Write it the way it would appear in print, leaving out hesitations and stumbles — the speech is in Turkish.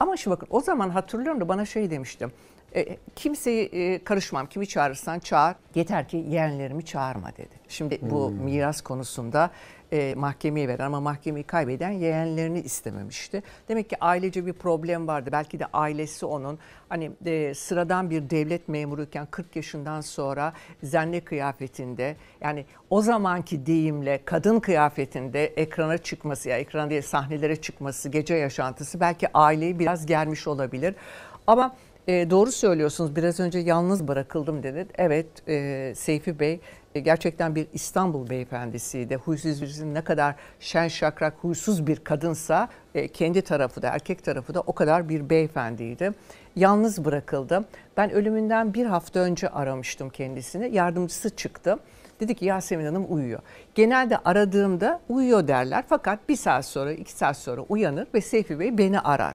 Ama şu bakın, o zaman hatırlıyorum da bana şey demiştim. Kimseyi karışmam, kimi çağırırsan çağır, yeter ki yeğenlerimi çağırma dedi. Şimdi bu miras konusunda mahkemeye veren ama mahkemeyi kaybeden yeğenlerini istememişti. Demek ki ailece bir problem vardı. Belki de ailesi onun hani sıradan bir devlet memuruyken 40 yaşından sonra zenne kıyafetinde, yani o zamanki deyimle kadın kıyafetinde ekrana çıkması, ya yani ekrana değil sahnelere çıkması, gece yaşantısı belki aileyi biraz germiş olabilir. Ama doğru söylüyorsunuz, biraz önce yalnız bırakıldım dedi. Evet, Seyfi Bey gerçekten bir İstanbul beyefendisiydi. Huysuz yüzün ne kadar şen şakrak huysuz bir kadınsa kendi tarafı da erkek tarafı da o kadar bir beyefendiydi. Yalnız bırakıldım. Ben ölümünden bir hafta önce aramıştım kendisini. Yardımcısı çıktı. Dedi ki Yasemin Hanım uyuyor. Genelde aradığımda uyuyor derler fakat bir saat sonra, iki saat sonra uyanır ve Seyfi Bey beni arar.